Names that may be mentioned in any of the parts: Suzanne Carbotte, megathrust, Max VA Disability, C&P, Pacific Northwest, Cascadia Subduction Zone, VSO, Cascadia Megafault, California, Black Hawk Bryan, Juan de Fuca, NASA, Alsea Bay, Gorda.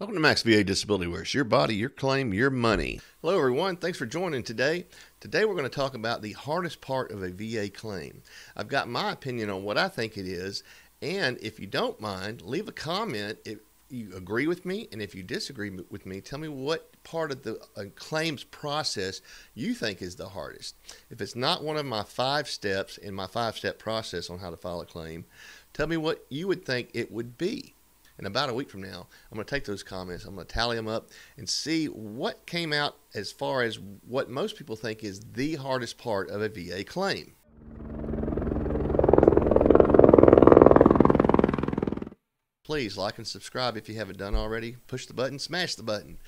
Welcome to Max VA Disability, where it's your body, your claim, your money. Hello everyone, thanks for joining today. Today we're going to talk about the hardest part of a VA claim. I've got my opinion on what I think it is, and if you don't mind, leave a comment if you agree with me, and if you disagree with me, tell me what part of the claims process you think is the hardest. If it's not one of my 5 steps in my 5-step process on how to file a claim, tell me what you would think it would be. And about a week from now, I'm going to take those comments, I'm going to tally them up and see what came out as far as what most people think is the hardest part of a VA claim. Please like and subscribe if you haven't done already. Push the button, smash the button.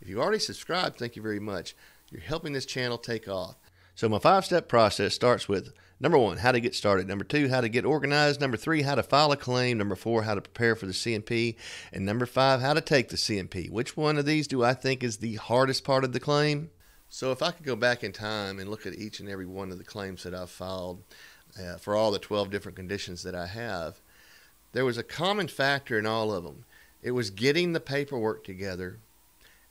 If you've already subscribed, thank you very much. You're helping this channel take off. So my 5-step process starts with number 1, how to get started. Number 2, how to get organized. Number 3, how to file a claim. Number 4, how to prepare for the C&P. And number 5, how to take the C&P. Which one of these do I think is the hardest part of the claim? So if I could go back in time and look at each and every one of the claims that I've filed for all the 12 different conditions that I have, there was a common factor in all of them. It was getting the paperwork together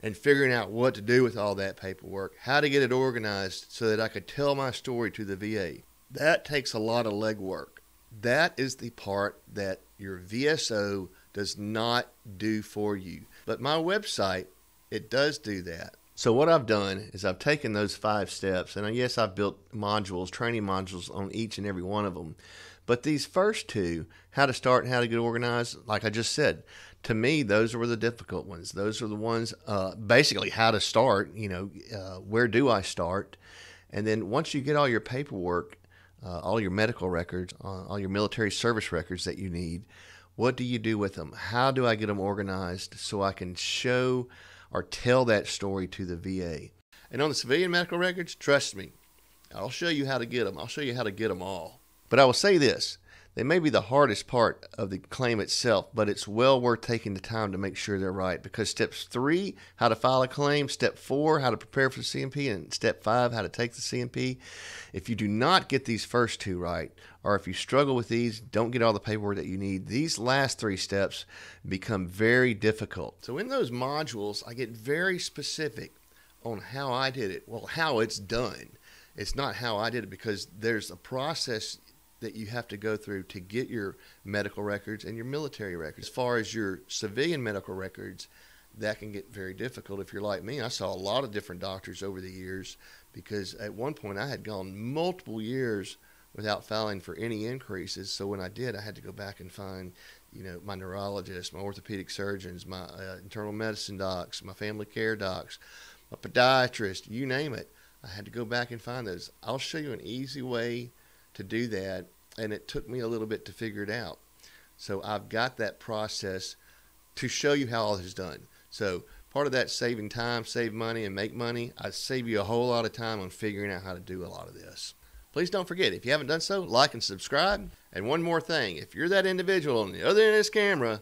and figuring out what to do with all that paperwork, how to get it organized so that I could tell my story to the VA. That takes a lot of legwork. That is the part that your VSO does not do for you. But my website, it does do that. So what I've done is I've taken those 5 steps, and yes, I've built modules, training modules on each and every one of them. But these first 2, how to start and how to get organized, like I just said, to me, those were the difficult ones. Those are the ones, basically how to start, where do I start? And then once you get all your paperwork, all your medical records, all your military service records that you need, what do you do with them? How do I get them organized so I can show or tell that story to the VA? And on the civilian medical records, trust me, I'll show you how to get them. I'll show you how to get them all. But I will say this, they may be the hardest part of the claim itself, but it's well worth taking the time to make sure they're right, because steps 3, how to file a claim, step 4, how to prepare for the C&P, and step 5, how to take the C&P. If you do not get these first 2 right, or if you struggle with these, don't get all the paperwork that you need, these last 3 steps become very difficult. So in those modules, I get very specific on how I did it, well, how it's done. It's not how I did it, because there's a process that you have to go through to get your medical records and your military records. As far as your civilian medical records, that can get very difficult if you're like me. I saw a lot of different doctors over the years, because at one point I had gone multiple years without filing for any increases. So when I did, I had to go back and find, my neurologist, my orthopedic surgeons, my internal medicine docs, my family care docs, my podiatrist, you name it. I had to go back and find those. I'll show you an easy way to do that, and it took me a little bit to figure it out. So I've got that process to show you how all this is done. So part of that saving time, save money, and make money, I save you a whole lot of time on figuring out how to do a lot of this. Please don't forget, if you haven't done so, like and subscribe. And one more thing, if you're that individual on the other end of this camera,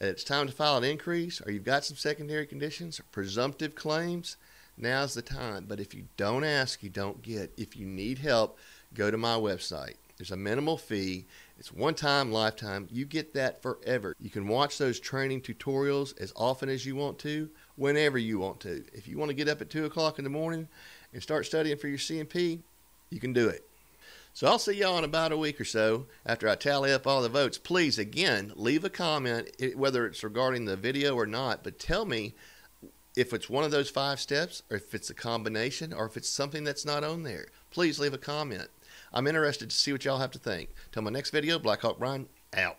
it's time to file an increase, or you've got some secondary conditions, or presumptive claims, now's the time. But if you don't ask, you don't get. If you need help, go to my website. There's a minimal fee. It's one time, lifetime. You get that forever. You can watch those training tutorials as often as you want to, whenever you want to. If you want to get up at 2 o'clock in the morning and start studying for your C&P, you can do it. So I'll see y'all in about a week or so after I tally up all the votes. Please, again, leave a comment, whether it's regarding the video or not, but tell me if it's one of those 5 steps, or if it's a combination, or if it's something that's not on there. Please leave a comment. I'm interested to see what y'all have to think. Till my next video, Black Hawk Bryan, out.